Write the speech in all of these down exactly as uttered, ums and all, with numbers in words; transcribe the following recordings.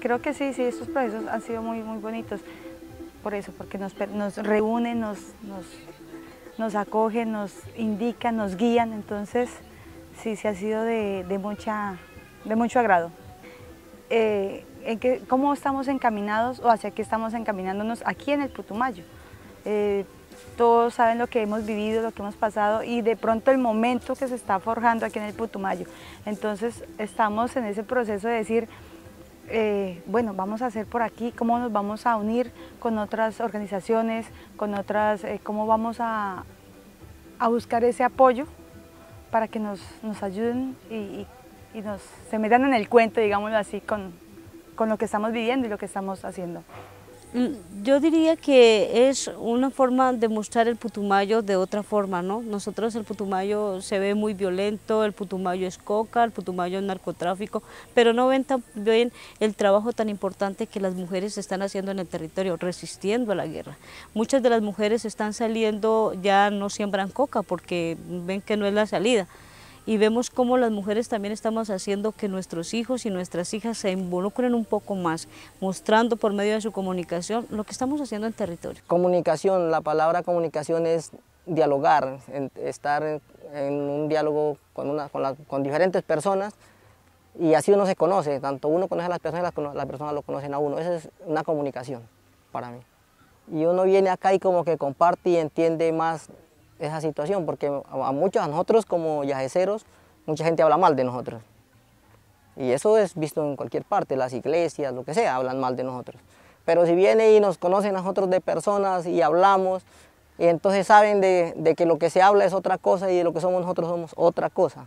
Creo que sí, sí, estos procesos han sido muy, muy bonitos, por eso, porque nos, nos reúnen, nos, nos, nos acogen, nos indican, nos guían, entonces sí, sí ha sido de, de, mucha, de mucho agrado. Eh, en que, ¿Cómo estamos encaminados o hacia qué estamos encaminándonos aquí en el Putumayo? Eh, todos saben lo que hemos vivido, lo que hemos pasado y de pronto el momento que se está forjando aquí en el Putumayo. Entonces estamos en ese proceso de decir, eh, bueno, vamos a hacer por aquí, cómo nos vamos a unir con otras organizaciones, con otras, eh, cómo vamos a, a buscar ese apoyo para que nos, nos ayuden y, y, y nos se metan en el cuento, digámoslo así, con, con lo que estamos viviendo y lo que estamos haciendo. Yo diría que es una forma de mostrar el Putumayo de otra forma, ¿no? Nosotros el Putumayo se ve muy violento, el Putumayo es coca, el Putumayo es narcotráfico, pero no ven tan bien el trabajo tan importante que las mujeres están haciendo en el territorio, resistiendo a la guerra. Muchas de las mujeres están saliendo, ya no siembran coca porque ven que no es la salida. Y vemos cómo las mujeres también estamos haciendo que nuestros hijos y nuestras hijas se involucren un poco más, mostrando por medio de su comunicación lo que estamos haciendo en territorio. Comunicación, la palabra comunicación es dialogar, estar en un diálogo con, una, con, la, con diferentes personas y así uno se conoce, tanto uno conoce a las personas y las, las personas lo conocen a uno. Esa es una comunicación para mí. Y uno viene acá y como que comparte y entiende más esa situación, porque a muchos, a nosotros como yajeceros, mucha gente habla mal de nosotros. Y eso es visto en cualquier parte, las iglesias, lo que sea, hablan mal de nosotros. Pero si viene y nos conocen a nosotros de personas y hablamos, y entonces saben de, de que lo que se habla es otra cosa y de lo que somos nosotros somos otra cosa.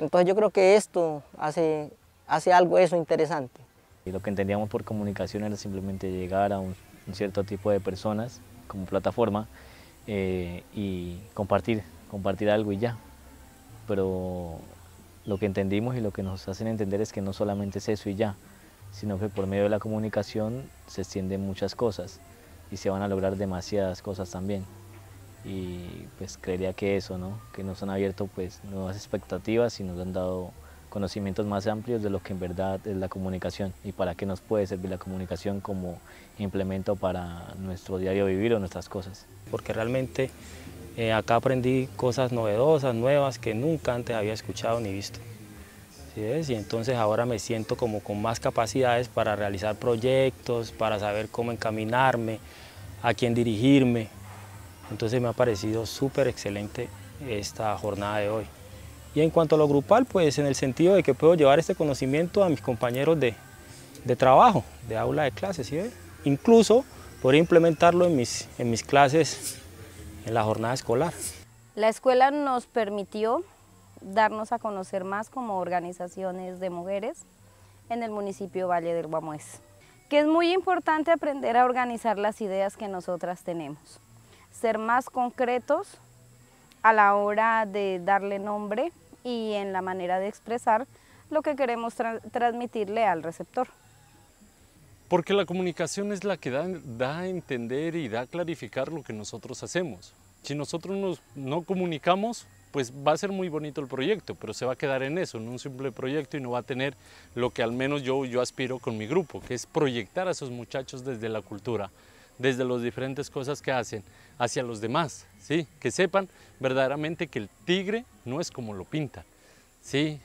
Entonces yo creo que esto hace, hace algo eso interesante. Y lo que entendíamos por comunicación era simplemente llegar a un, un cierto tipo de personas como plataforma, Eh, y compartir, compartir algo y ya. Pero lo que entendimos y lo que nos hacen entender es que no solamente es eso y ya, sino que por medio de la comunicación se extienden muchas cosas y se van a lograr demasiadas cosas también. Y pues creería que eso, ¿no? Que nos han abierto pues nuevas expectativas y nos han dado conocimientos más amplios de lo que en verdad es la comunicación y para qué nos puede servir la comunicación como implemento para nuestro diario vivir o nuestras cosas. Porque realmente eh, acá aprendí cosas novedosas, nuevas, que nunca antes había escuchado ni visto. ¿Sí ves? Y entonces ahora me siento como con más capacidades para realizar proyectos, para saber cómo encaminarme, a quién dirigirme. Entonces me ha parecido súper excelente esta jornada de hoy. Y en cuanto a lo grupal, pues en el sentido de que puedo llevar este conocimiento a mis compañeros de, de trabajo, de aula de clases, ¿sí? Incluso podría implementarlo en mis, en mis clases, en la jornada escolar. La escuela nos permitió darnos a conocer más como organizaciones de mujeres en el municipio Valle del Guamués, que es muy importante aprender a organizar las ideas que nosotras tenemos, ser más concretos a la hora de darle nombre y en la manera de expresar lo que queremos tra- transmitirle al receptor. Porque la comunicación es la que da, da a entender y da a clarificar lo que nosotros hacemos. Si nosotros nos, no comunicamos, pues va a ser muy bonito el proyecto, pero se va a quedar en eso, en un simple proyecto y no va a tener lo que al menos yo, yo aspiro con mi grupo, que es proyectar a esos muchachos desde la cultura, desde las diferentes cosas que hacen, hacia los demás, ¿sí? Que sepan verdaderamente que el tigre no es como lo pintan, ¿sí?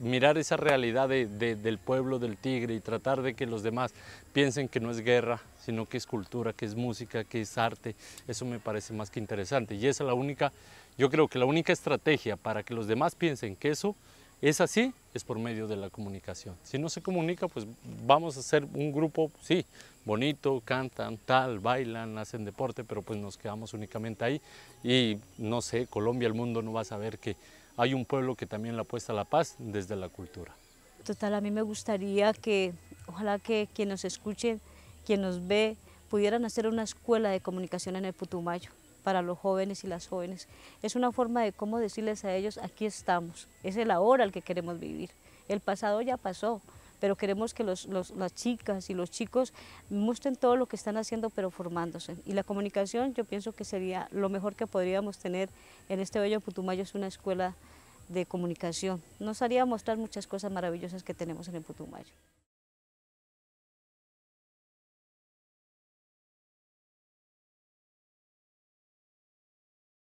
Mirar esa realidad de, de, del pueblo del tigre y tratar de que los demás piensen que no es guerra, sino que es cultura, que es música, que es arte, eso me parece más que interesante. Y esa es la única, yo creo que la única estrategia para que los demás piensen que eso es así, es por medio de la comunicación. Si no se comunica, pues vamos a ser un grupo, sí, bonito, cantan, tal, bailan, hacen deporte, pero pues nos quedamos únicamente ahí. Y no sé, Colombia, el mundo no va a saber que hay un pueblo que también le apuesta a la paz desde la cultura. Total, a mí me gustaría que, ojalá que quien nos escuche, quien nos ve, pudieran hacer una escuela de comunicación en el Putumayo para los jóvenes y las jóvenes. Es una forma de cómo decirles a ellos, aquí estamos, es el ahora el que queremos vivir. El pasado ya pasó, pero queremos que los, los, las chicas y los chicos muestren todo lo que están haciendo, pero formándose. Y la comunicación, yo pienso que sería lo mejor que podríamos tener en este bello Putumayo, es una escuela de comunicación. Nos haría mostrar muchas cosas maravillosas que tenemos en el Putumayo.